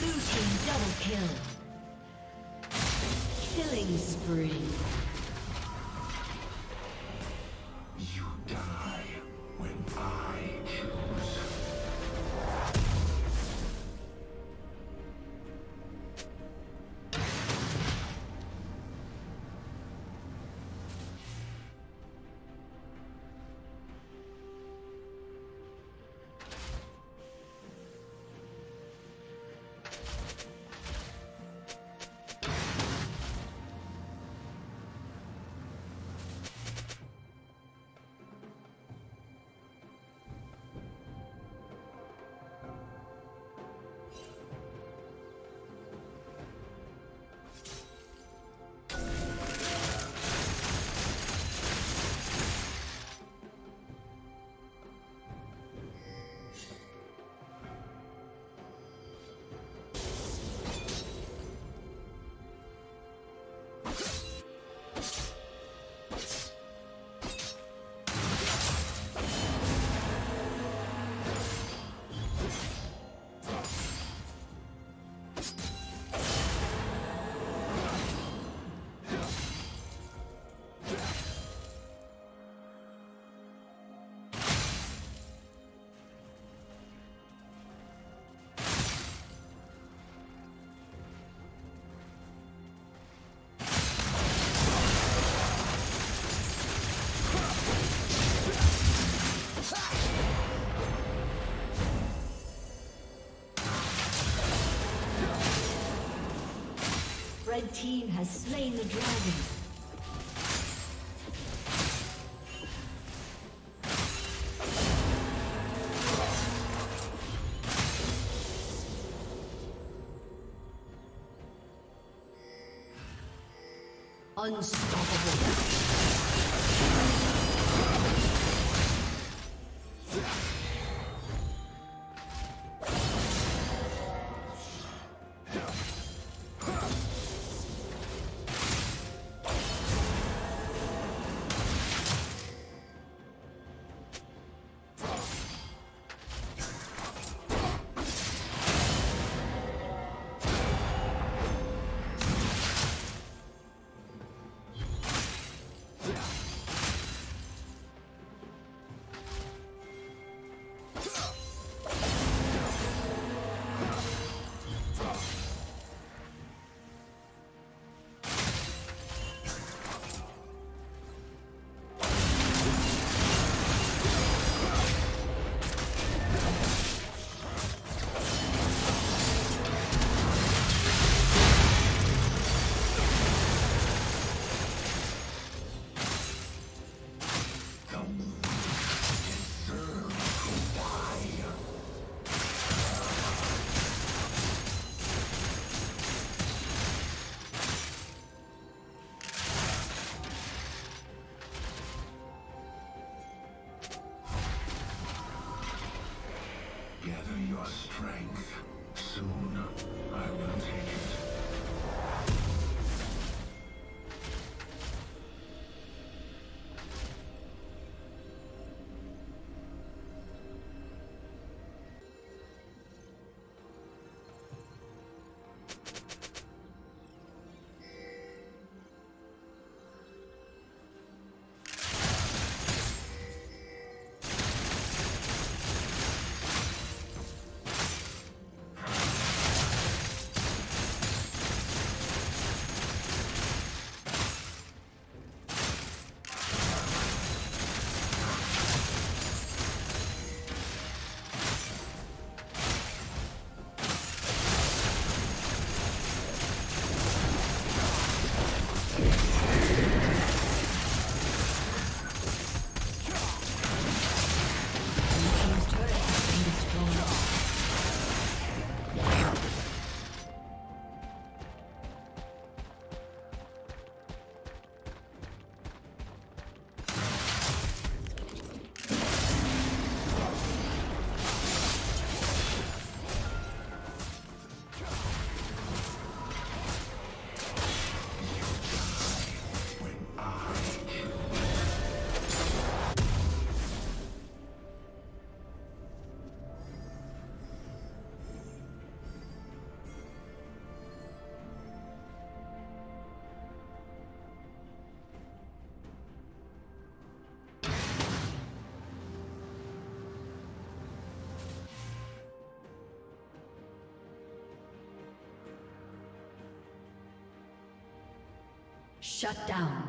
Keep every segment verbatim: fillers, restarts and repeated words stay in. Blue team double kill. Killing spree. You die when I choose. The team has slain the dragon. Unstoppable. Shut down.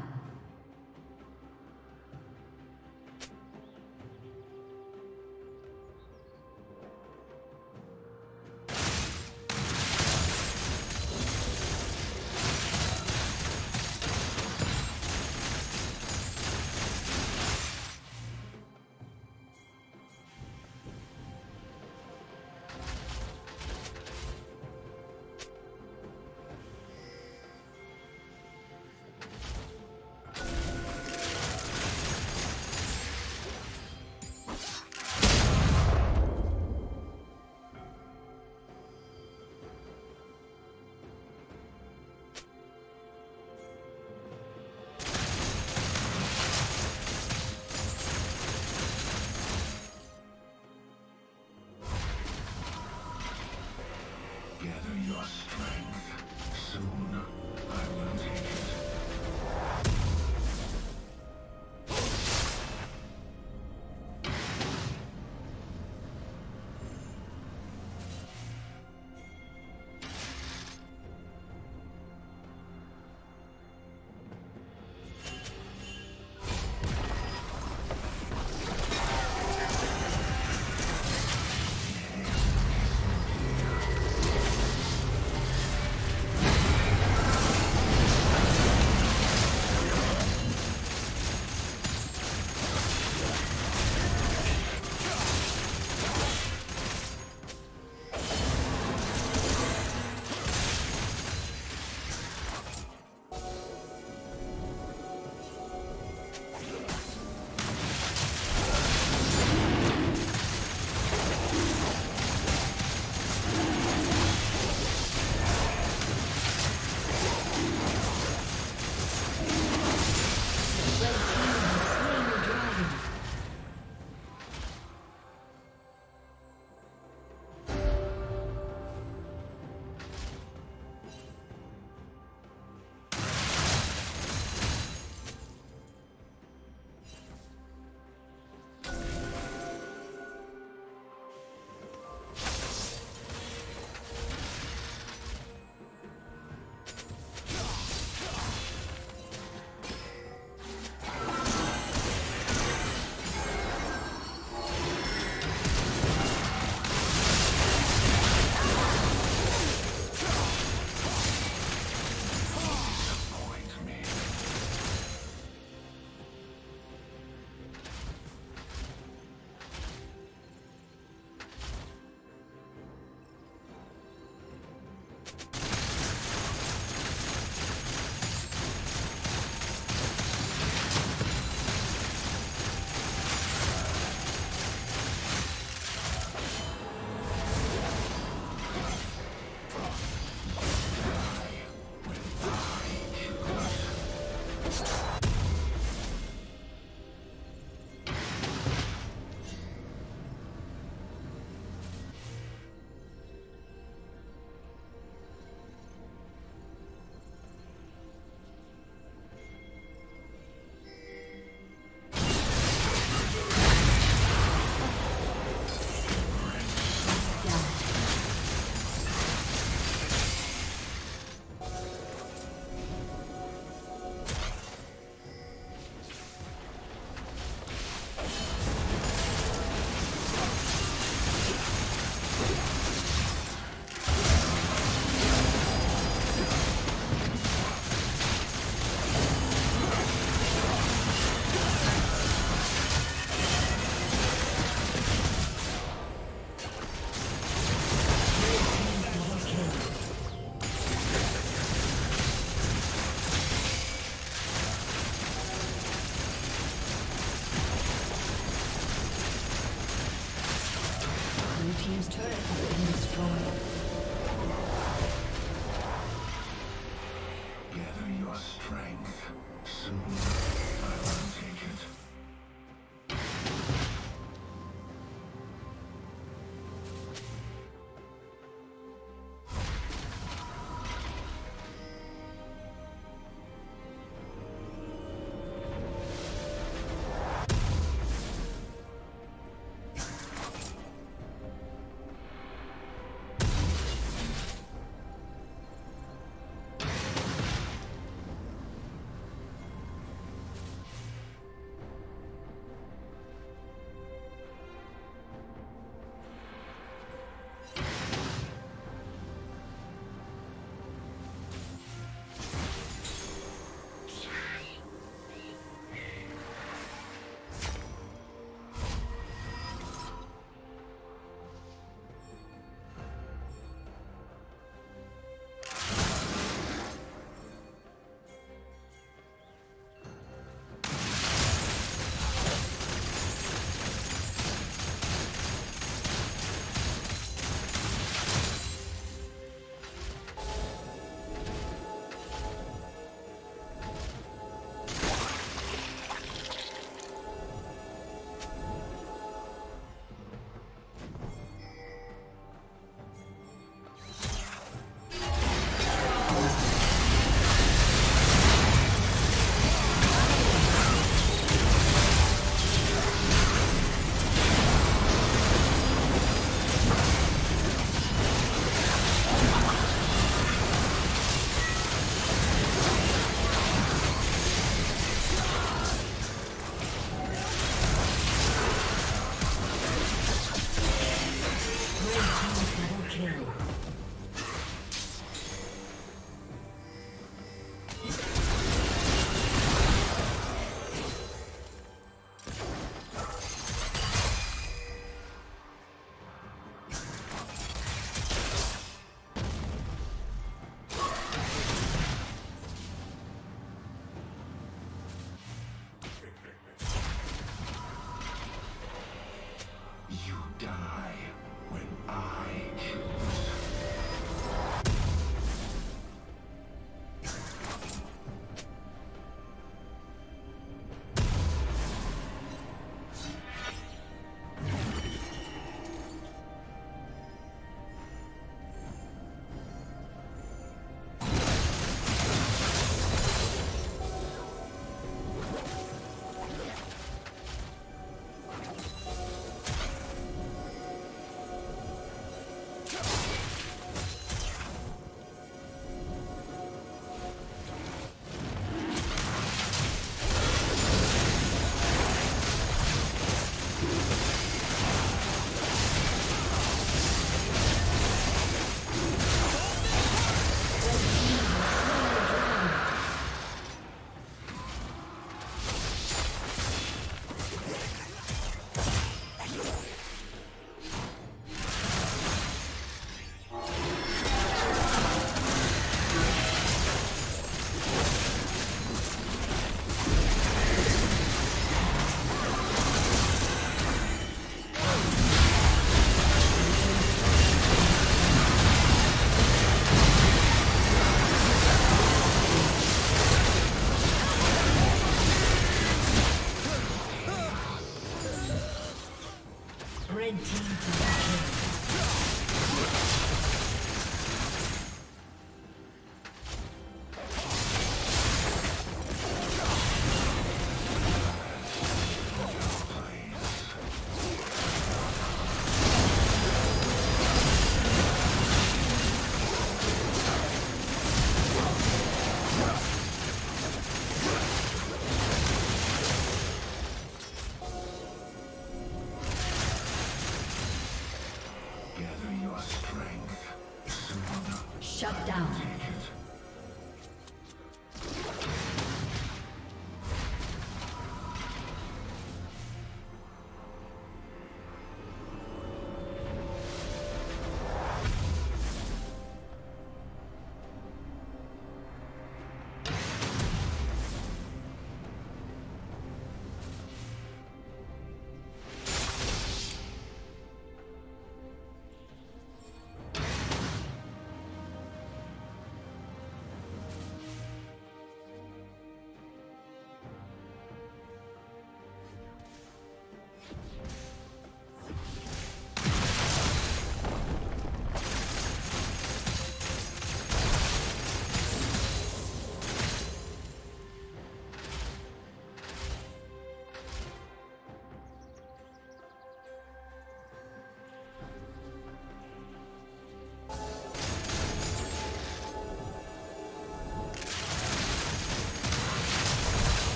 down.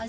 A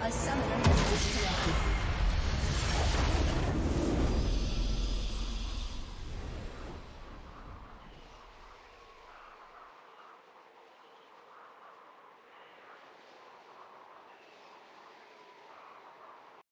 A summoner has disconnected.